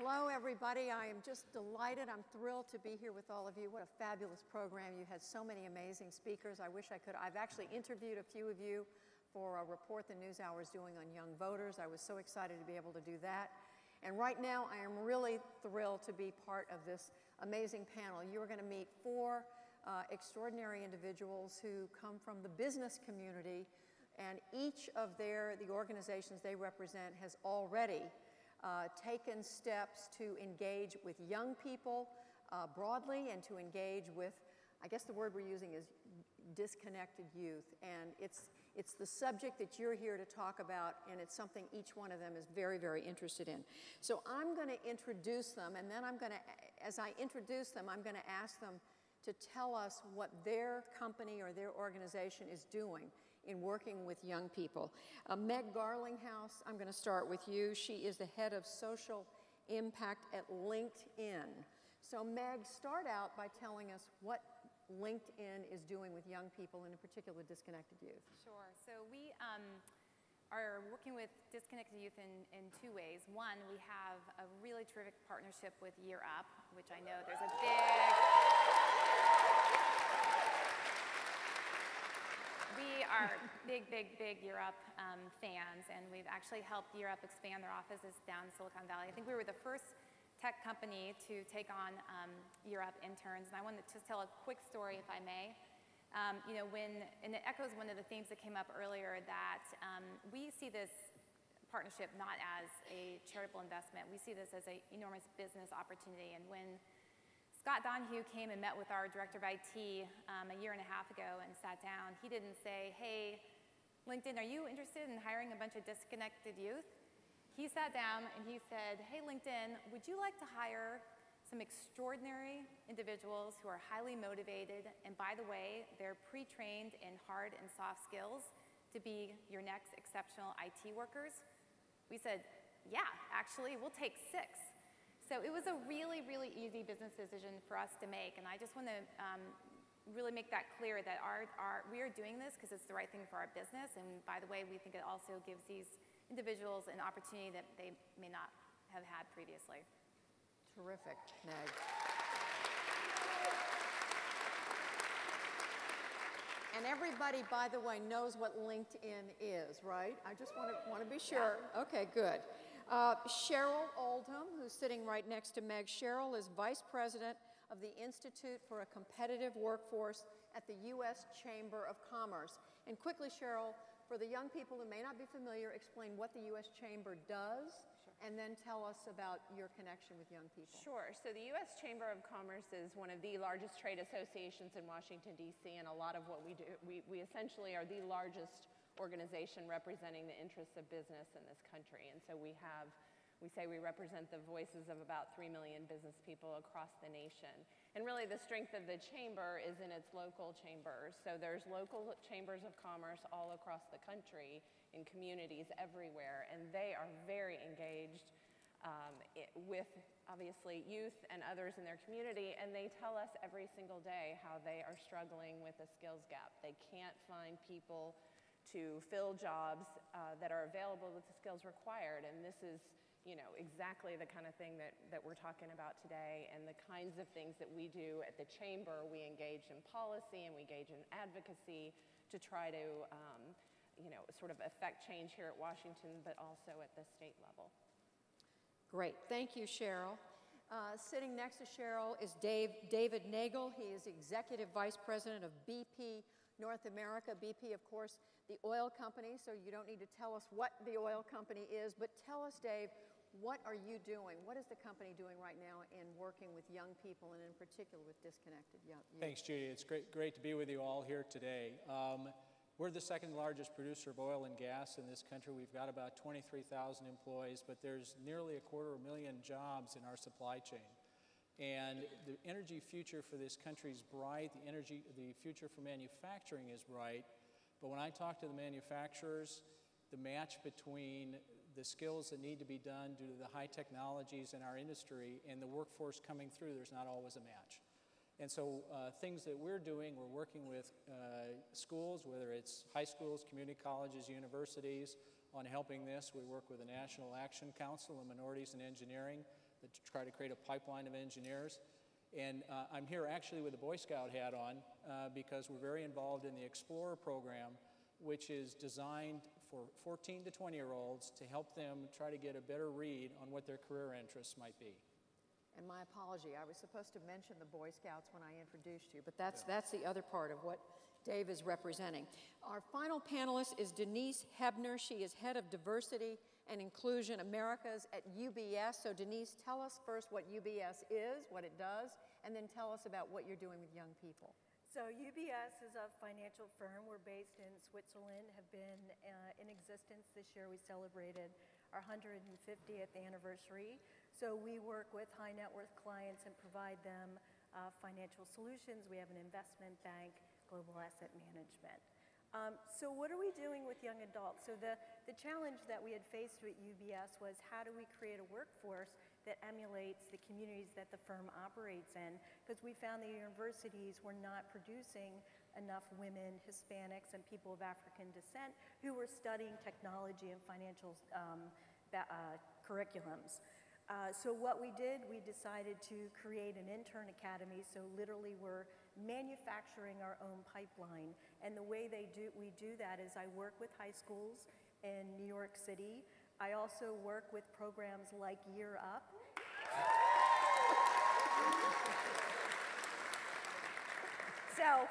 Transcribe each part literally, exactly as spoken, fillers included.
Hello, everybody. I am just delighted. I'm thrilled to be here with all of you. What a fabulous program. You had so many amazing speakers. I wish I could. I've actually interviewed a few of you for a report the NewsHour is doing on young voters. I was so excited to be able to do that. And right now, I am really thrilled to be part of this amazing panel. You are going to meet four uh, extraordinary individuals who come from the business community, and each of their, the organizations they represent has already Uh, taken steps to engage with young people uh, broadly and to engage with, I guess the word we're using is disconnected youth. And it's, it's the subject that you're here to talk about, and it's something each one of them is very, very interested in. So I'm going to introduce them, and then I'm going to, as I introduce them, I'm going to ask them to tell us what their company or their organization is doing in working with young people. Uh, Meg Garlinghouse, I'm going to start with you. She is the head of social impact at LinkedIn. So Meg, start out by telling us what LinkedIn is doing with young people, and in particular disconnected youth. Sure. So we um, are working with disconnected youth in, in two ways. One, we have a really terrific partnership with Year Up, which I know there's a big... We are big, big, big Year Up um, fans, and we've actually helped Year Up expand their offices down in Silicon Valley. I think we were the first tech company to take on um, Year Up interns, and I want to just tell a quick story, if I may. Um, you know, when, and it echoes one of the themes that came up earlier, that um, we see this partnership not as a charitable investment. We see this as an enormous business opportunity, and when Scott Donahue came and met with our director of I T um, a year and a half ago and sat down, he didn't say, hey, LinkedIn, are you interested in hiring a bunch of disconnected youth? He sat down and he said, hey, LinkedIn, would you like to hire some extraordinary individuals who are highly motivated, and by the way, they're pre-trained in hard and soft skills to be your next exceptional I T workers? We said, yeah, actually, we'll take six. So it was a really, really easy business decision for us to make, and I just want to um, really make that clear that our, our, we are doing this because it's the right thing for our business, and by the way, we think it also gives these individuals an opportunity that they may not have had previously. Terrific, Meg. And everybody, by the way, knows what LinkedIn is, right? I just want to, want to be sure. Yeah. Okay, good. Uh, Cheryl Oldham, who's sitting right next to Meg. Cheryl is Vice President of the Institute for a Competitive Workforce at the U S Chamber of Commerce. And quickly, Cheryl, for the young people who may not be familiar, explain what the U S Chamber does, sure, and then tell us about your connection with young people. Sure. So the U S Chamber of Commerce is one of the largest trade associations in Washington, D C, and a lot of what we do, we, we essentially are the largest organization representing the interests of business in this country. And so we have, we say we represent the voices of about three million business people across the nation. And really the strength of the chamber is in its local chambers. So there's local chambers of commerce all across the country in communities everywhere, and they are very engaged um, it, with obviously youth and others in their community, and they tell us every single day how they are struggling with a skills gap. They can't find people to fill jobs uh, that are available with the skills required. And this is, you know, exactly the kind of thing that, that we're talking about today, and the kinds of things that we do at the chamber. We engage in policy and we engage in advocacy to try to, um, you know, sort of affect change here at Washington, but also at the state level. Great. Thank you, Cheryl. Uh, sitting next to Cheryl is Dave, David Nagel. He is Executive Vice President of B P North America. B P, of course, the oil company, so you don't need to tell us what the oil company is, but tell us, Dave, what are you doing? What is the company doing right now in working with young people, and in particular with disconnected young people? Thanks, Judy. It's great, great to be with you all here today. Um, we're the second largest producer of oil and gas in this country. We've got about twenty-three thousand employees, but there's nearly a quarter of a million jobs in our supply chain. And the energy future for this country is bright. The energy, the future for manufacturing is bright. But when I talk to the manufacturers, the match between the skills that need to be done due to the high technologies in our industry and the workforce coming through, there's not always a match. And so uh, things that we're doing, we're working with uh, schools, whether it's high schools, community colleges, universities, on helping this. We work with the National Action Council of Minorities in Engineering to try to create a pipeline of engineers. And uh, I'm here actually with a Boy Scout hat on uh, because we're very involved in the Explorer program, which is designed for fourteen to twenty year olds to help them try to get a better read on what their career interests might be. And my apology, I was supposed to mention the Boy Scouts when I introduced you, but that's, yeah. that's the other part of what Dave is representing. Our final panelist is Denise Hebner. She is head of Diversity and Inclusion Americas at U B S. So Denise, tell us first what U B S is, what it does, and then tell us about what you're doing with young people. So U B S is a financial firm. We're based in Switzerland, have been uh, in existence. This year we celebrated our one hundred fiftieth anniversary. So we work with high net worth clients and provide them uh, financial solutions. We have an investment bank, global asset management. Um, so what are we doing with young adults? So the, the challenge that we had faced with U B S was how do we create a workforce that emulates the communities that the firm operates in? Because we found the universities were not producing enough women, Hispanics, and people of African descent who were studying technology and financial um, uh, curriculums. Uh, so what we did, we decided to create an intern academy. So literally we're manufacturing our own pipeline. And the way they do, we do that is I work with high schools in New York City. I also work with programs like Year Up. So,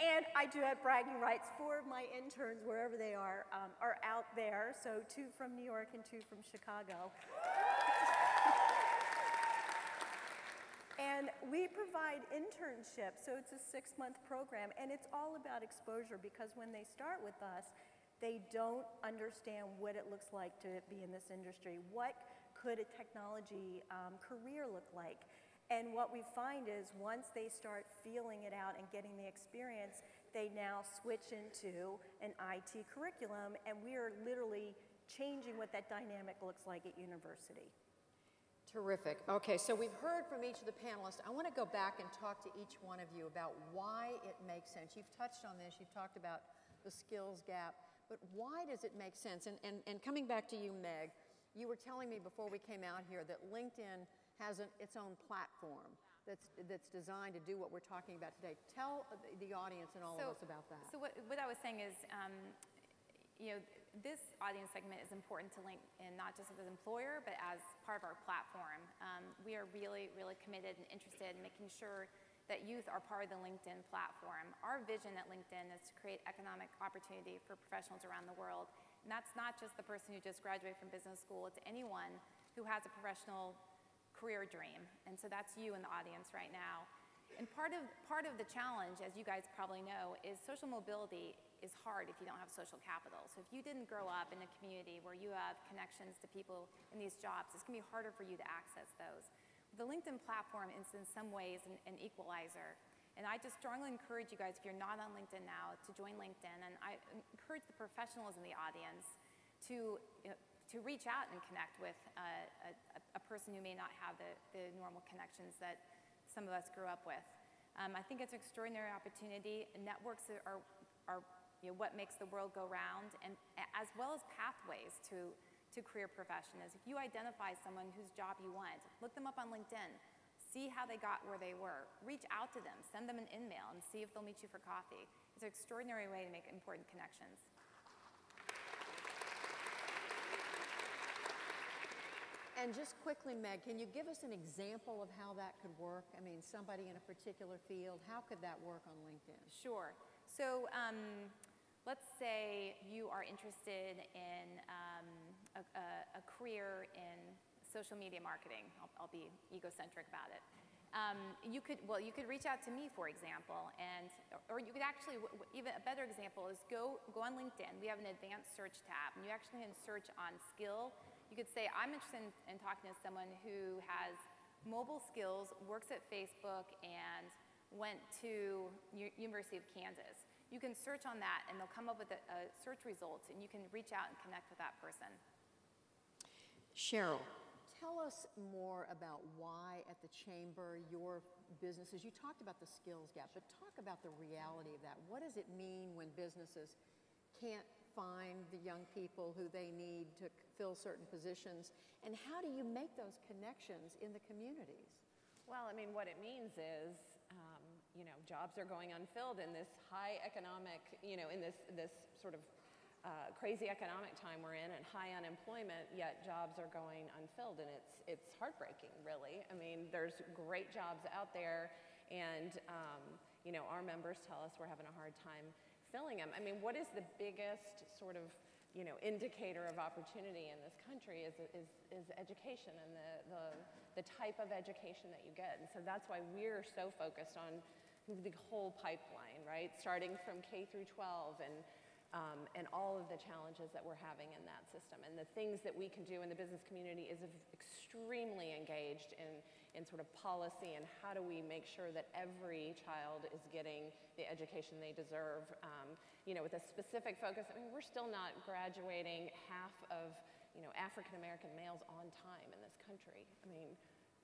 and I do have bragging rights. Four of my interns, wherever they are, um, are out there. So two from New York and two from Chicago. And we provide internships, so it's a six month program, and it's all about exposure because when they start with us, they don't understand what it looks like to be in this industry. What could a technology um, career look like? And what we find is once they start feeling it out and getting the experience, they now switch into an I T curriculum, and we are literally changing what that dynamic looks like at university. Terrific. Okay, so we've heard from each of the panelists. I want to go back and talk to each one of you about why it makes sense. You've touched on this. You've talked about the skills gap. But why does it make sense? And, and, and coming back to you, Meg, you were telling me before we came out here that LinkedIn has an, its own platform that's, that's designed to do what we're talking about today. Tell the audience and all so, of us about that. So what, what I was saying is, um, you know, this audience segment is important to LinkedIn, not just as an employer, but as part of our platform. Um, we are really, really committed and interested in making sure that youth are part of the LinkedIn platform. Our vision at LinkedIn is to create economic opportunity for professionals around the world. And that's not just the person who just graduated from business school, it's anyone who has a professional career dream. And so that's you in the audience right now. And part of, part of the challenge, as you guys probably know, is social mobility is hard if you don't have social capital. So if you didn't grow up in a community where you have connections to people in these jobs, it's gonna be harder for you to access those. The LinkedIn platform is in some ways an, an equalizer. And I just strongly encourage you guys, if you're not on LinkedIn now, to join LinkedIn. And I encourage the professionals in the audience to, you know, to reach out and connect with uh, a, a person who may not have the, the normal connections that some of us grew up with. Um, I think it's an extraordinary opportunity. Networks are, are You know, what makes the world go round, and as well as pathways to, to career professionals. If you identify someone whose job you want, look them up on LinkedIn, see how they got where they were, reach out to them, send them an email, and see if they'll meet you for coffee. It's an extraordinary way to make important connections. And just quickly, Meg, can you give us an example of how that could work? I mean, somebody in a particular field, how could that work on LinkedIn? Sure. So, um, let's say you are interested in um, a, a, a career in social media marketing. I'll, I'll be egocentric about it. Um, you could, well, you could reach out to me, for example, and or you could actually, even a better example is go go on LinkedIn. We have an advanced search tab, and you actually can search on skill. You could say, I'm interested in, in talking to someone who has mobile skills, works at Facebook, and went to U- University of Kansas. You can search on that, and they'll come up with a, a search results, and you can reach out and connect with that person. Cheryl, tell us more about why at the Chamber, your businesses, you talked about the skills gap, but talk about the reality of that. What does it mean when businesses can't find have the young people who they need to fill certain positions? And how do you make those connections in the communities? Well, I mean, what it means is, um, you know, jobs are going unfilled in this high economic, you know, in this, this sort of uh, crazy economic time we're in and high unemployment, yet jobs are going unfilled. And it's, it's heartbreaking, really. I mean, there's great jobs out there. And, um, you know, our members tell us we're having a hard time filling them. I mean, what is the biggest sort of, you know, indicator of opportunity in this country is, is, is education and the, the, the type of education that you get. And so that's why we're so focused on the whole pipeline, right? Starting from K through twelve and, um, and all of the challenges that we're having in that system. And the things that we can do in the business community is extremely engaged in, in sort of policy and how do we make sure that every child is getting the education they deserve, um, you know, with a specific focus. I mean, we're still not graduating half of, you know, African-American males on time in this country. I mean,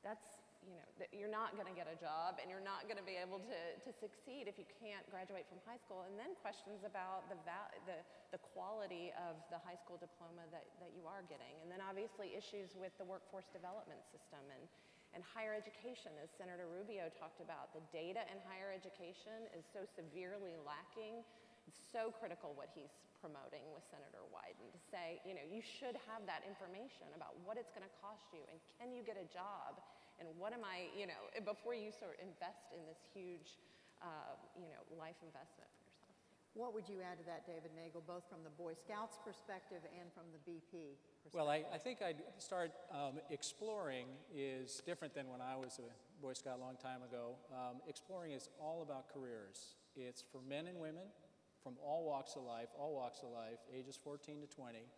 that's, you know, you're not gonna get a job and you're not gonna be able to, to succeed if you can't graduate from high school. And then questions about the, val the, the quality of the high school diploma that, that you are getting. And then obviously issues with the workforce development system and, and higher education, as Senator Rubio talked about. The data in higher education is so severely lacking. It's so critical what he's promoting with Senator Wyden to say, you know, you should have that information about what it's gonna cost you and can you get a job and what am I, you know, before you sort of invest in this huge, uh, you know, life investment for yourself. What would you add to that, David Nagel, both from the Boy Scouts perspective and from the B P perspective? Well, I, I think I'd start um, exploring is different than when I was a Boy Scout a long time ago. Um, exploring is all about careers. It's for men and women, from all walks of life, all walks of life, ages fourteen to twenty.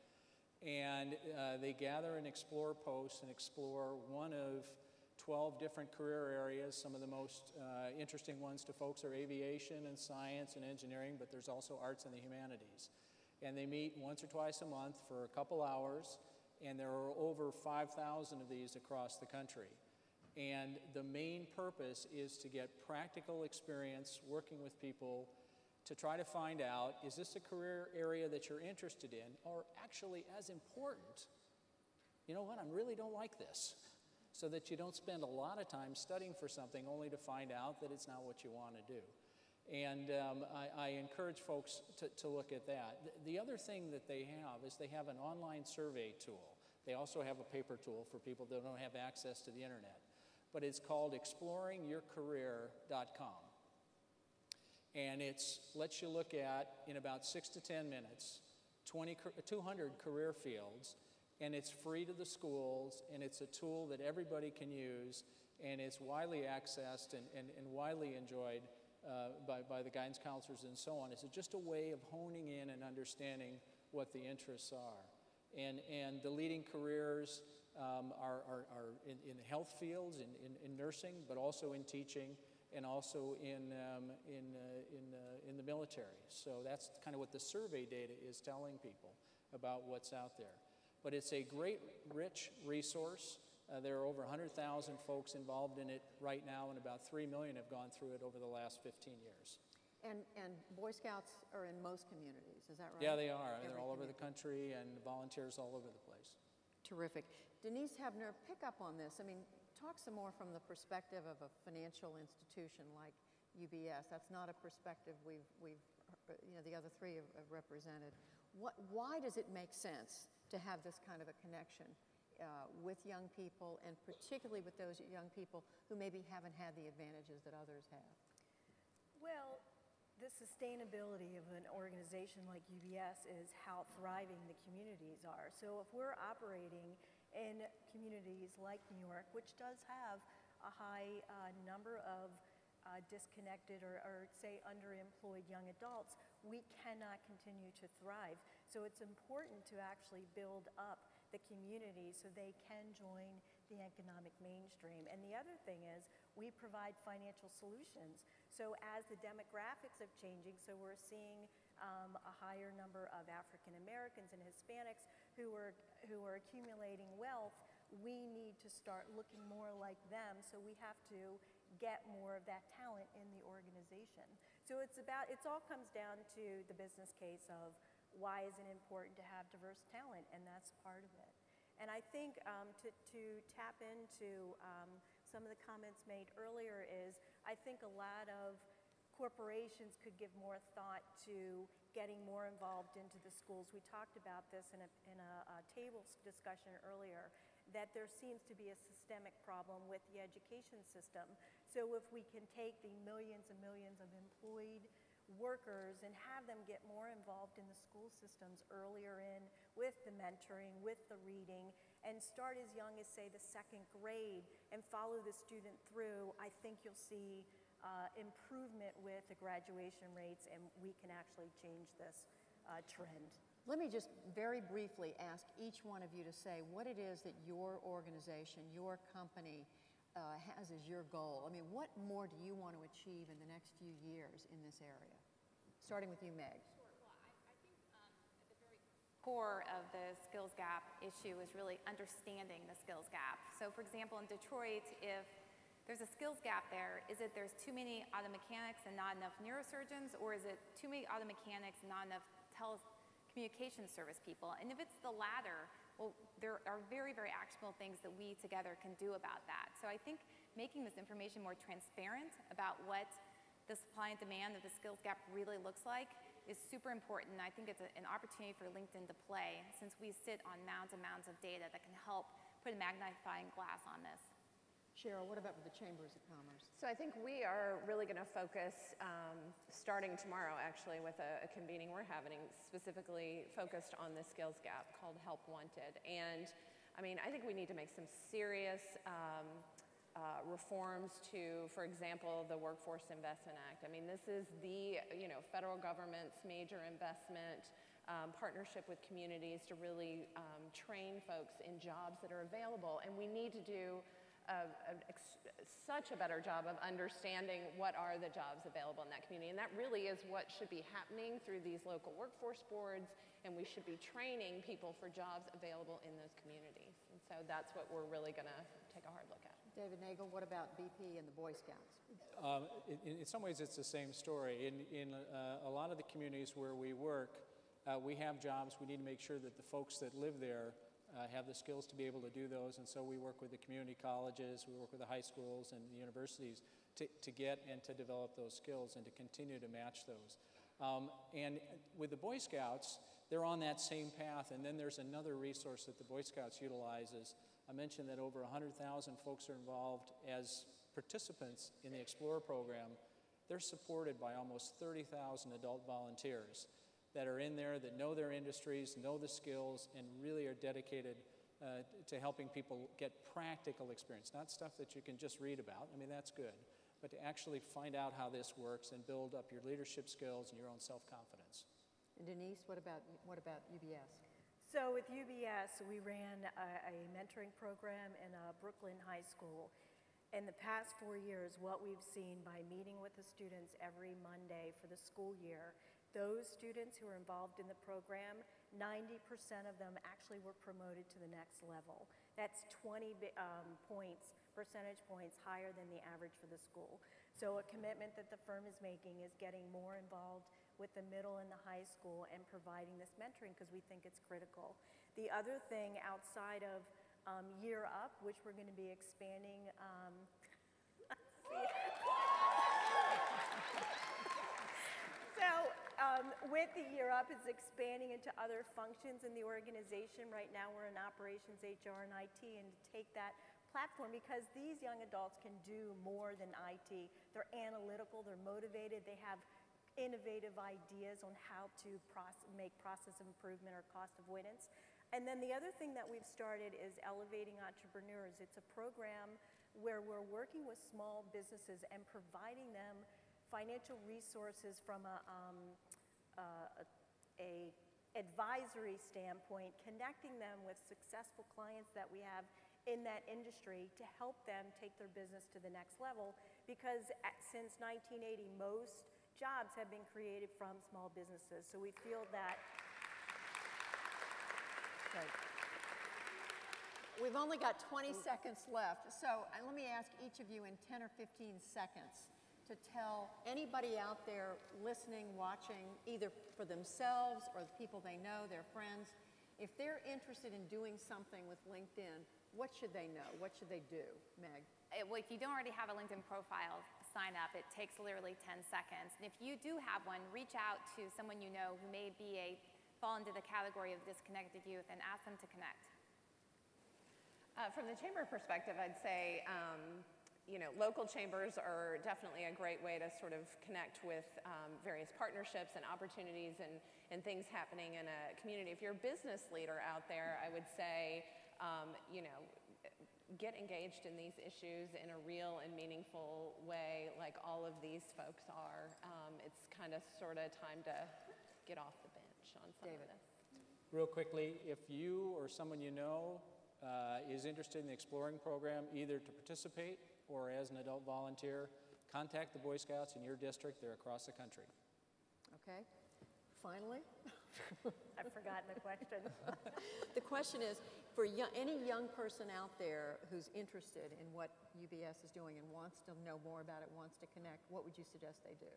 And uh, they gather and explore posts and explore one of twelve different career areas. Some of the most uh, interesting ones to folks are aviation and science and engineering, but there's also arts and the humanities. And they meet once or twice a month for a couple hours, and there are over five thousand of these across the country. And the main purpose is to get practical experience working with people to try to find out, is this a career area that you're interested in, or actually as important, you know what, I really don't like this, so that you don't spend a lot of time studying for something only to find out that it's not what you want to do. And um, I, I encourage folks to, to look at that. The other thing that they have is they have an online survey tool. They also have a paper tool for people that don't have access to the internet, but it's called exploring your career dot com. And it lets you look at, in about six to ten minutes, twenty, two hundred career fields, and it's free to the schools, and it's a tool that everybody can use, and it's widely accessed and, and, and widely enjoyed uh, by, by the guidance counselors and so on. It's just a way of honing in and understanding what the interests are. And, and the leading careers um, are, are, are in, in health fields, in, in, in nursing, but also in teaching, and also in, um, in, uh, in, uh, in the military. So that's kind of what the survey data is telling people about what's out there. But it's a great, rich resource. Uh, there are over one hundred thousand folks involved in it right now, and about three million have gone through it over the last fifteen years. And, and Boy Scouts are in most communities, is that right? Yeah, they are. Every They're all over community. the country, and volunteers all over the place. Terrific. Denise Hebner, pick up on this. I mean, talk some more from the perspective of a financial institution like U B S. That's not a perspective we've, we've you know, the other three have, have represented. What, why does it make sense to have this kind of a connection uh, with young people, and particularly with those young people who maybe haven't had the advantages that others have? Well, the sustainability of an organization like U B S is how thriving the communities are. So if we're operating in communities like New York, which does have a high uh, number of uh, disconnected or, or say underemployed young adults, we cannot continue to thrive. So it's important to actually build up the community so they can join the economic mainstream. And the other thing is we provide financial solutions. So as the demographics are changing, so we're seeing Um, a higher number of African Americans and Hispanics who are, who are accumulating wealth, we need to start looking more like them, so we have to get more of that talent in the organization. So it's about, it all comes down to the business case of why is it important to have diverse talent, and that's part of it. And I think um, to, to tap into um, some of the comments made earlier is, I think a lot of corporations could give more thought to getting more involved into the schools. We talked about this in a, in a, a table discussion earlier, that there seems to be a systemic problem with the education system. So if we can take the millions and millions of employed workers and have them get more involved in the school systems earlier in, with the mentoring, with the reading, and start as young as, say, the second grade and follow the student through, I think you'll see uh, improvement with the graduation rates, and we can actually change this uh, trend. Let me just very briefly ask each one of you to say what it is that your organization, your company, Uh, has as your goal. I mean, what more do you want to achieve in the next few years in this area? Starting with you, Meg. Sure. Well, I, I think um, at the very core of the skills gap issue is really understanding the skills gap. So, for example, in Detroit, if there's a skills gap there, is it there's too many auto mechanics and not enough neurosurgeons, or is it too many auto mechanics and not enough telecommunication service people? And if it's the latter, well, there are very, very actionable things that we together can do about that. So I think making this information more transparent about what the supply and demand of the skills gap really looks like is super important. I think it's a, an opportunity for LinkedIn to play, since we sit on mounds and mounds of data that can help put a magnifying glass on this. Cheryl, what about with the Chambers of Commerce? So I think we are really going to focus, um, starting tomorrow actually, with a, a convening we're having specifically focused on the skills gap called Help Wanted. And I mean, I think we need to make some serious um, uh, reforms to, for example, the Workforce Investment Act. I mean, this is the, you know, federal government's major investment um, partnership with communities to really um, train folks in jobs that are available. And we need to do Of, of ex such a better job of understanding what are the jobs available in that community. And that really is what should be happening through these local workforce boards, and we should be training people for jobs available in those communities. And so that's what we're really going to take a hard look at. David Nagel, what about B P and the Boy Scouts? Um, in, in some ways it's the same story. In, in uh, a lot of the communities where we work, uh, we have jobs. We need to make sure that the folks that live there Uh, have the skills to be able to do those, and so we work with the community colleges, we work with the high schools and the universities to, to get and to develop those skills and to continue to match those. Um, and with the Boy Scouts, they're on that same path, and then there's another resource that the Boy Scouts utilizes. I mentioned that over one hundred thousand folks are involved as participants in the Explorer program. They're supported by almost thirty thousand adult volunteers that are in there, that know their industries, know the skills, and really are dedicated uh, to helping people get practical experience, not stuff that you can just read about. I mean, that's good, but to actually find out how this works and build up your leadership skills and your own self-confidence. And Denise, what about, what about U B S? So with U B S, we ran a, a mentoring program in a Brooklyn high school. In the past four years, what we've seen by meeting with the students every Monday for the school year, those students who are involved in the program, ninety percent of them actually were promoted to the next level. That's twenty um, points, percentage points higher than the average for the school. So a commitment that the firm is making is getting more involved with the middle and the high school and providing this mentoring, because we think it's critical. The other thing outside of um, Year Up, which we're going to be expanding. Um, So um, with the Year Up, it's expanding into other functions in the organization. Right now we're in operations, H R, and I T, and to take that platform, because these young adults can do more than I T. They're analytical, they're motivated, they have innovative ideas on how to process, make process improvement or cost avoidance. And then the other thing that we've started is Elevating Entrepreneurs. It's a program where we're working with small businesses and providing them financial resources from a, um, uh, a advisory standpoint, connecting them with successful clients that we have in that industry to help them take their business to the next level, because at, since nineteen eighty, most jobs have been created from small businesses. So we feel that. Right. We've only got twenty seconds left, so let me ask each of you in ten or fifteen seconds to tell anybody out there listening, watching, either for themselves or the people they know, their friends, if they're interested in doing something with LinkedIn, what should they know? What should they do, Meg? It, well, if you don't already have a LinkedIn profile, sign up. It takes literally ten seconds. And if you do have one, reach out to someone you know who may be a, fall into the category of disconnected youth and ask them to connect. Uh, from the chamber perspective, I'd say, um, you know, local chambers are definitely a great way to sort of connect with um, various partnerships and opportunities and, and things happening in a community. If you're a business leader out there, I would say, um, you know, get engaged in these issues in a real and meaningful way like all of these folks are. Um, it's kind of sort of time to get off the bench on some David. Of this. Real quickly, if you or someone you know uh, is interested in the Exploring program, either to participate or as an adult volunteer, contact the Boy Scouts in your district. They're across the country. Okay. Finally. I've forgotten the question. The question is, for young, any young person out there who's interested in what U B S is doing and wants to know more about it, wants to connect, what would you suggest they do?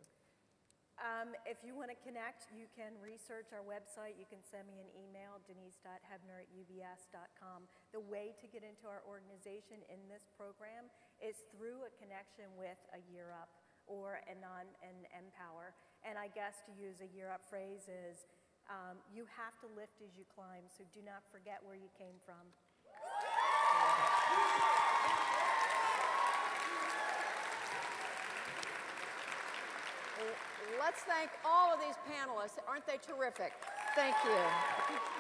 Um, if you want to connect, you can research our website. You can send me an email, denise dot hebner at U B S dot com. The way to get into our organization in this program is through a connection with a Year Up or a non, an Empower. And I guess to use a Year Up phrase is, um, you have to lift as you climb, so do not forget where you came from. Let's thank all of these panelists. Aren't they terrific? Thank you.